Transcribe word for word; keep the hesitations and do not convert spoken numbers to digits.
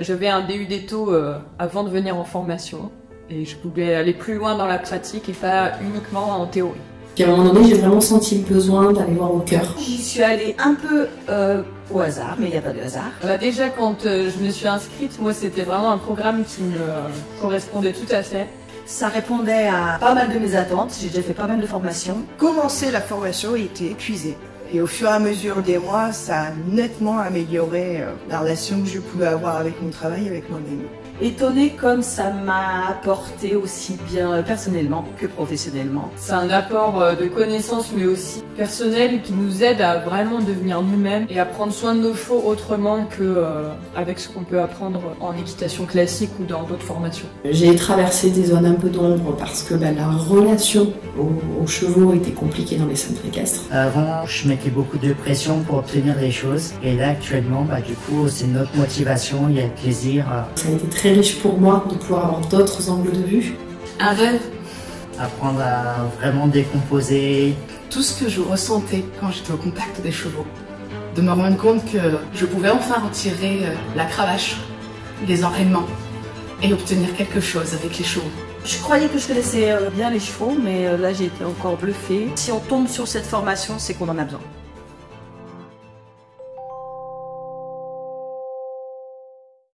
J'avais un D U T O avant de venir en formation et je voulais aller plus loin dans la pratique et pas uniquement en théorie. Et à un moment donné, j'ai vraiment senti le besoin d'aller voir au cœur. J'y suis allée un peu euh, au hasard, mais il n'y a pas de hasard. Bah, déjà, quand euh, je me suis inscrite, moi, c'était vraiment un programme qui me euh, correspondait tout à fait. Ça répondait à pas mal de mes attentes, j'ai déjà fait pas mal de formations. Commencer la formation, il était épuisé. Et au fur et à mesure des mois, ça a nettement amélioré euh, la relation que je pouvais avoir avec mon travail, avec moi-même. Étonnée comme ça m'a apporté aussi bien personnellement que professionnellement. C'est un apport de connaissances mais aussi personnel qui nous aide à vraiment devenir nous-mêmes et à prendre soin de nos chevaux autrement que euh, avec ce qu'on peut apprendre en équitation classique ou dans d'autres formations. J'ai traversé des zones un peu d'ombre parce que bah, la relation aux, aux chevaux était compliquée dans les centres équestres. Avant, je mettais beaucoup de pression pour obtenir des choses et là actuellement, bah, du coup, c'est notre motivation, il y a le plaisir. Ça a été très riche pour moi de pouvoir avoir d'autres angles de vue. Un rêve. Apprendre à vraiment décomposer. Tout ce que je ressentais quand j'étais au contact des chevaux. De me rendre compte que je pouvais enfin retirer la cravache, les entraînements et obtenir quelque chose avec les chevaux. Je croyais que je connaissais bien les chevaux, mais là j'ai été encore bluffée. Si on tombe sur cette formation, c'est qu'on en a besoin.